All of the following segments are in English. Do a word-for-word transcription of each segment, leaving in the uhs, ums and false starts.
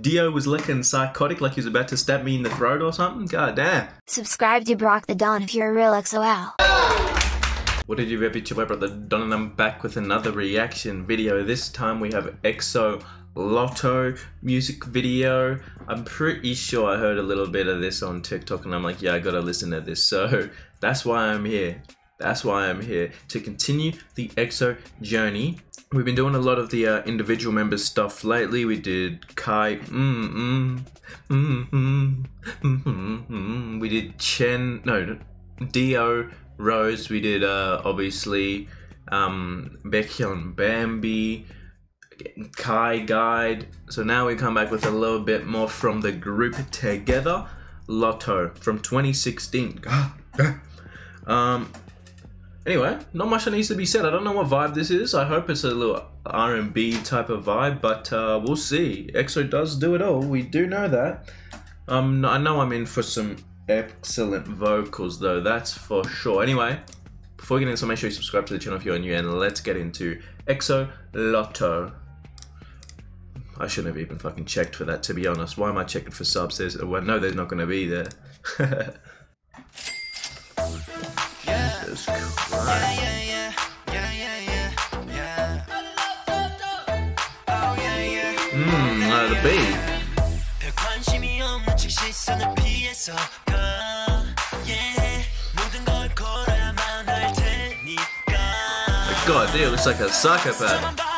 D O was looking psychotic like he was about to stab me in the throat or something. God damn. Subscribe to BrockTheDon if you're a real X O L. What did you ever do, my brother Don? And I'm back with another reaction video. This time we have EXO Lotto music video. I'm pretty sure I heard a little bit of this on TikTok and I'm like, yeah, I gotta listen to this. So that's why I'm here. That's why I'm here, to continue the EXO journey. We've been doing a lot of the uh, individual members stuff lately. We did Kai, mm, mm, mm, mm, mm, mm, mm. We did Chen, no, D O, Rose. We did uh, obviously um, Baekhyun, Bambi, Kai Guide. So now we come back with a little bit more from the group together, Lotto from twenty sixteen. um. Anyway, not much that needs to be said. I don't know what vibe this is. I hope it's a little R and B type of vibe, but uh, we'll see. EXO does do it all. We do know that. Um, I know I'm in for some excellent vocals, though. That's for sure. Anyway, before we get into it, make sure you subscribe to the channel if you're new, and let's get into EXO Lotto. I shouldn't have even fucking checked for that, to be honest. Why am I checking for subs? There's, well, no, there's not going to be there. Jesus Christ. Yeah, yeah, yeah, yeah, yeah, yeah. Mmm, I love the beat. God, dude, it looks like a psychopath.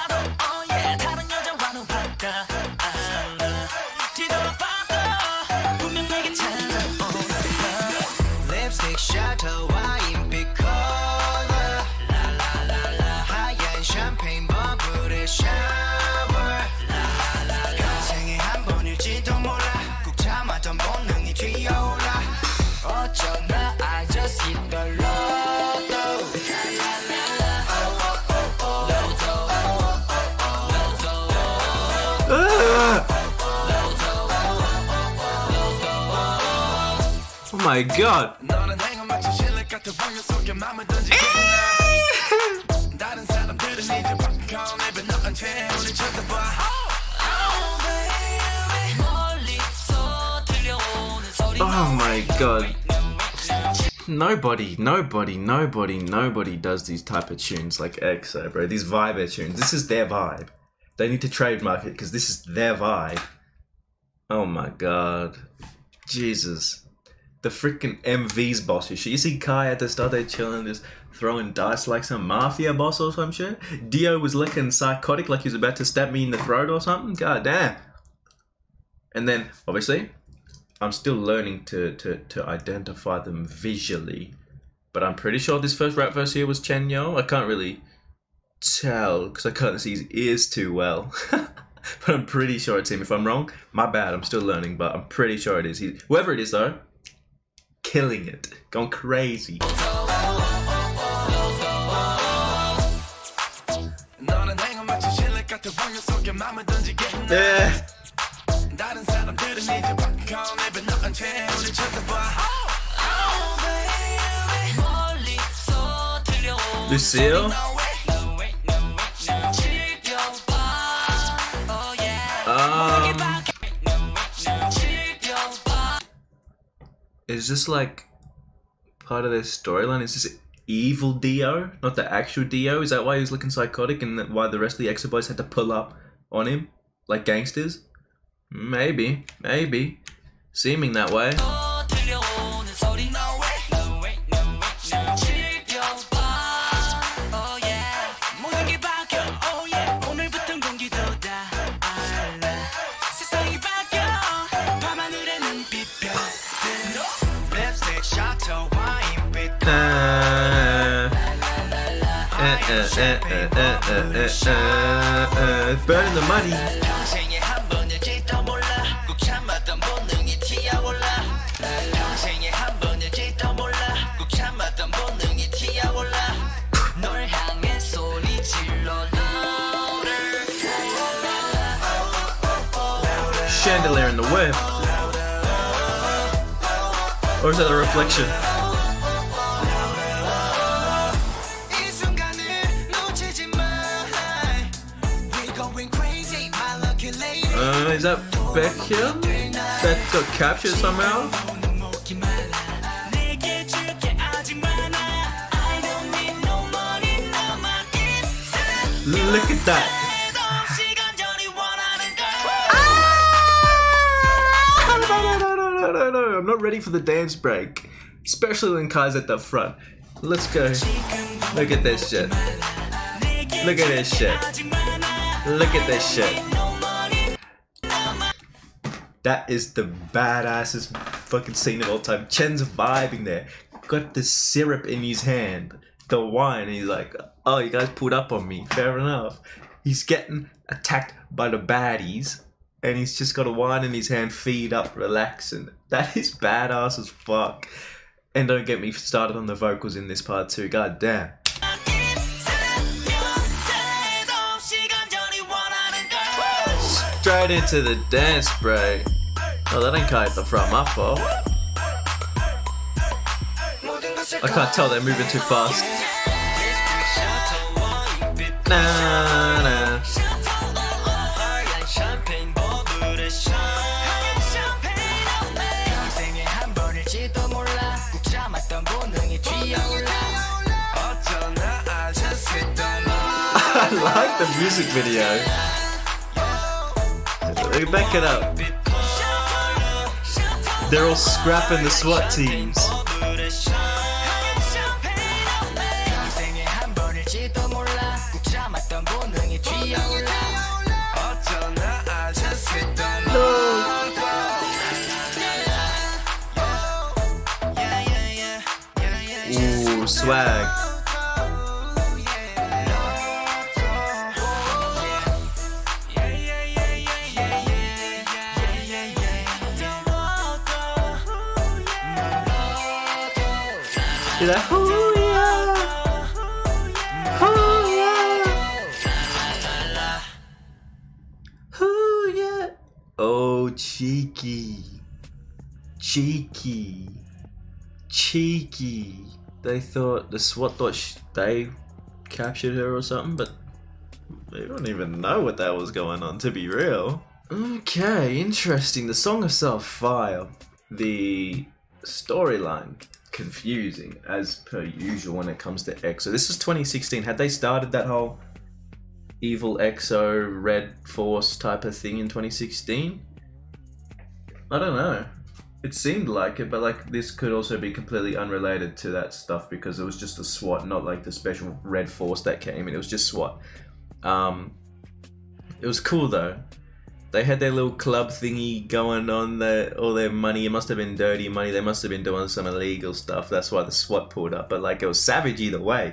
Oh my god. Oh my god. Nobody, nobody, nobody, nobody does these type of tunes like EXO, bro. These vibe tunes. This is their vibe. They need to trademark it because this is their vibe. Oh my god. Jesus. The freaking M V's boss. You see Kai at the start, they chilling, just throwing dice like some mafia boss or some shit. D O was looking psychotic like he was about to stab me in the throat or something. God damn. And then, obviously, I'm still learning to, to, to identify them visually. But I'm pretty sure this first rap verse here was Chanyeol. I can't really tell because I can't see his ears too well. But I'm pretty sure it's him. If I'm wrong, my bad. I'm still learning, but I'm pretty sure it is. He, whoever it is, though, killing it. Going crazy. Yeah. Lucille? Um, is this like part of their storyline? Is this evil D O? Not the actual D O? Is that why he was looking psychotic and why the rest of the EXO boys had to pull up on him? Like gangsters? Maybe, maybe. Seeming that way. Uh, uh, uh, uh, uh, uh, uh, uh, uh, burn the money. Chandelier in the web, or is that a reflection? Uh, is that Baekhyun that got captured somehow. Look at that. No, no, I'm not ready for the dance break. Especially when Kai's at the front. Let's go. Look at this shit. Look at this shit. Look at this shit. That is the badassest fucking scene of all time. Chen's vibing there. Got the syrup in his hand. The wine. He's like, oh, you guys pulled up on me. Fair enough. He's getting attacked by the baddies. And he's just got a wine in his hand, feed up, relaxing. That is badass as fuck. And don't get me started on the vocals in this part too, god damn. Straight into the dance break. Oh, that ain't Kai at the front, my fault. I can't tell, they're moving too fast. Nah, nah. I like the music video. They back it up. They're all scrapping the SWAT teams. No. Ooh, swag. Like, oh yeah, oh yeah, oh yeah, oh cheeky, cheeky, cheeky. They thought the SWAT thought sh they captured her or something, but they don't even know what that was going on. To be real, okay, interesting. The song itself, fire. The storyline. Confusing as per usual when it comes to EXO. This was twenty sixteen. Had they started that whole evil EXO red force type of thing in twenty sixteen? I don't know. It seemed like it, but like this could also be completely unrelated to that stuff because it was just the SWAT, not like the special red force that came in. It was just SWAT. Um, it was cool though. They had their little club thingy going on, their, all their money. It must have been dirty money. They must have been doing some illegal stuff. That's why the SWAT pulled up. But like, it was savage either way.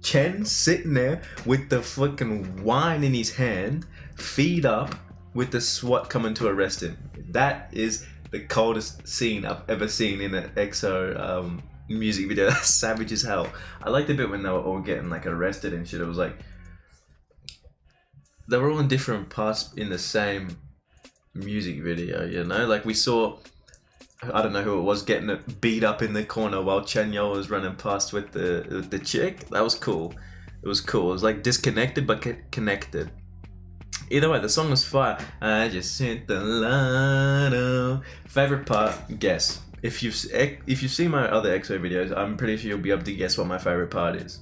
Chen sitting there with the fucking wine in his hand, feet up, with the SWAT coming to arrest him. That is the coldest scene I've ever seen in an EXO um, music video. That's savage as hell. I liked the bit when they were all getting like arrested and shit. It was like, they were all in different parts in the same music video, you know? Like we saw, I don't know who it was, getting it beat up in the corner while Chanyeol was running past with the with the chick. That was cool. It was cool. It was like disconnected but connected. Either way, the song was fire. I just hit the Lotto. Favorite part, guess. If you've if you've seen my other EXO videos, I'm pretty sure you'll be able to guess what my favorite part is.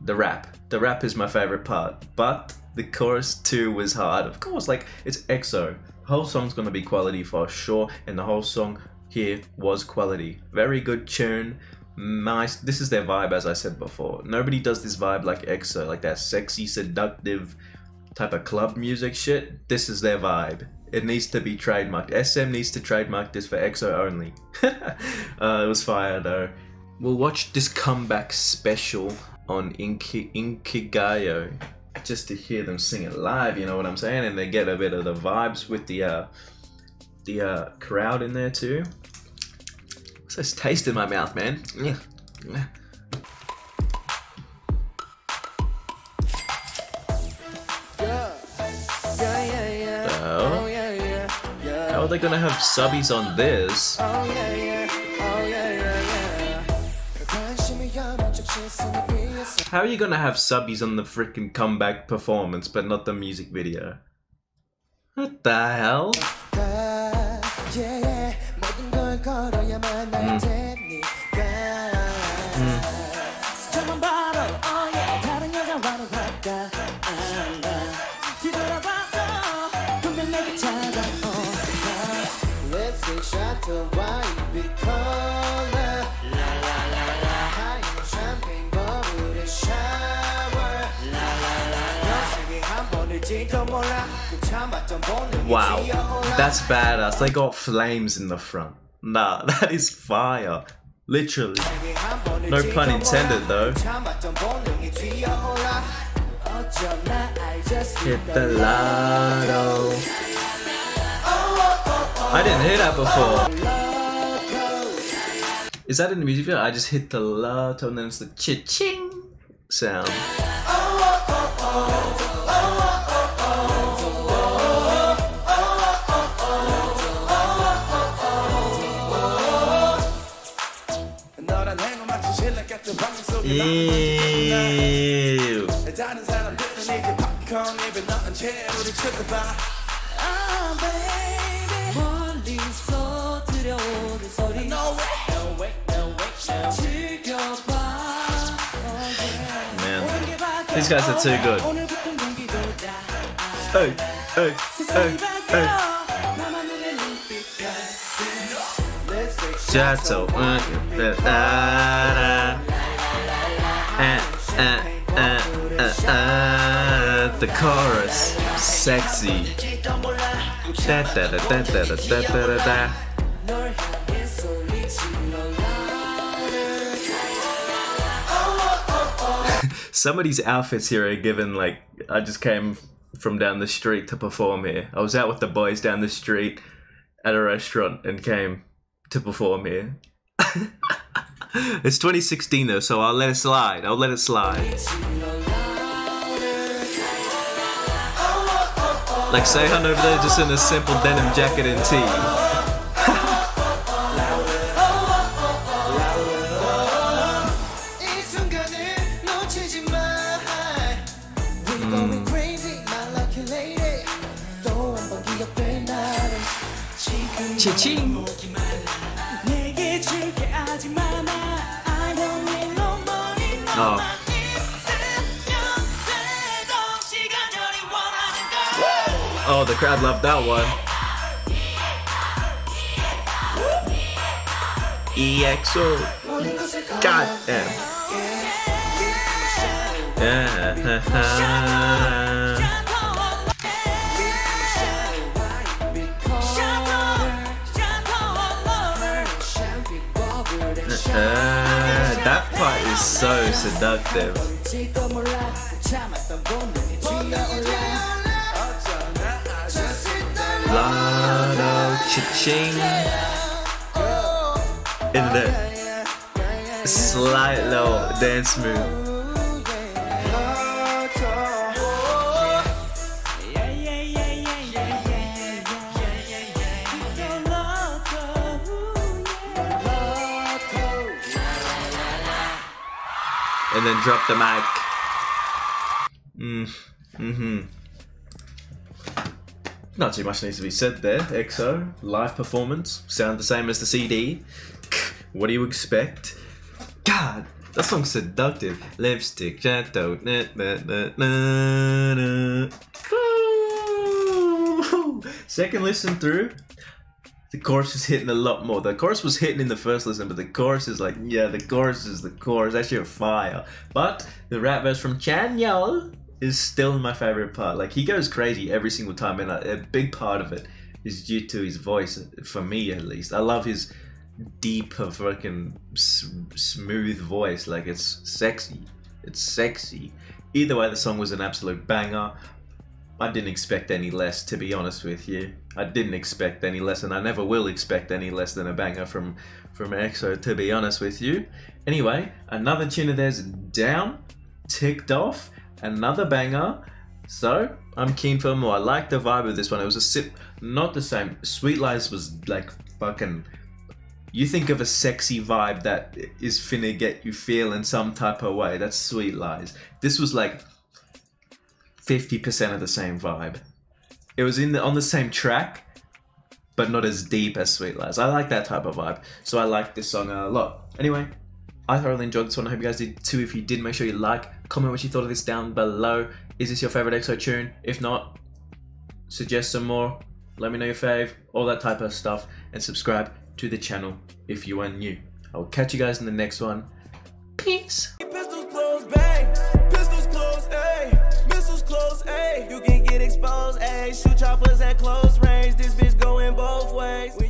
The rap. The rap is my favorite part, but the chorus too was hard. Of course, like, it's EXO. The whole song's gonna be quality for sure, and the whole song here was quality. Very good tune, nice. This is their vibe, as I said before. Nobody does this vibe like EXO, like that sexy, seductive type of club music shit. This is their vibe. It needs to be trademarked. S M needs to trademark this for EXO only. uh, it was fire though. We'll watch this comeback special on Inki Inkigayo just to hear them sing it live, you know what I'm saying? And they get a bit of the vibes with the uh, the uh, crowd in there too. So it's taste in my mouth, man. Yeah. Yeah. So, how are they gonna have subbies on this? How are you gonna have subbies on the freaking comeback performance but not the music video? What the hell? Mm. Wow, that's badass. They got flames in the front. Nah, that is fire. Literally. No pun intended though. Hit the lotto. I didn't hear that before. Is that in the music video? I just hit the lotto and then it's the cha-ching sound. Ew. Man, these guys are too good. Hey, hey, hey, hey. Jato, Uh, uh, uh, uh, uh, the chorus, sexy. Da, da, da, da, da, da, da, da. Some of these outfits here are given like I just came from down the street to perform here. I was out with the boys down the street at a restaurant and came to perform here. It's twenty sixteen though, so I'll let it slide. I'll let it slide. Like Sehun over there just in a simple denim jacket and tee. Mm. Cha-ching! Oh. Oh, the crowd loved that one. E X O. God damn. Uh, uh. That part is so seductive. Lotto cha-ching. In the slight little dance move. And then drop the mic. Mm. Mm-hmm. Not too much needs to be said there. EXO, live performance, sound the same as the C D. What do you expect? God, that song's seductive. Lipstick, shadow, na na na na na. Second listen through, the chorus is hitting a lot more. The chorus was hitting in the first listen, but the chorus is like, yeah, the chorus is the chorus. Actually, a fire. But the rap verse from Chanyeol is still my favorite part. Like, he goes crazy every single time, and a, a big part of it is due to his voice, for me at least. I love his deep, fucking smooth voice. Like, it's sexy. It's sexy. Either way, the song was an absolute banger. I didn't expect any less, to be honest with you. I didn't expect any less, and I never will expect any less than a banger from from EXO, to be honest with you. Anyway, another tune of theirs down, ticked off, another banger. So I'm keen for more. I like the vibe of this one. It was a sip, not the same. Sweet Lies was like fucking. You think of a sexy vibe that is finna get you feeling some type of way. That's Sweet Lies. This was like fifty percent of the same vibe. It was in the, on the same track, but not as deep as Sweet Lies. I like that type of vibe, so I like this song a lot. Anyway, I thoroughly enjoyed this one. I hope you guys did too. If you did, make sure you like, comment what you thought of this down below. Is this your favorite EXO tune? If not, suggest some more. Let me know your fave, all that type of stuff, and subscribe to the channel if you are new. I will catch you guys in the next one. Peace. Pistols closed, bang. Pistols closed, ayy. Missiles closed, ayy. You can get exposed, ayy. Shoot choppers at close range. This bitch going both ways.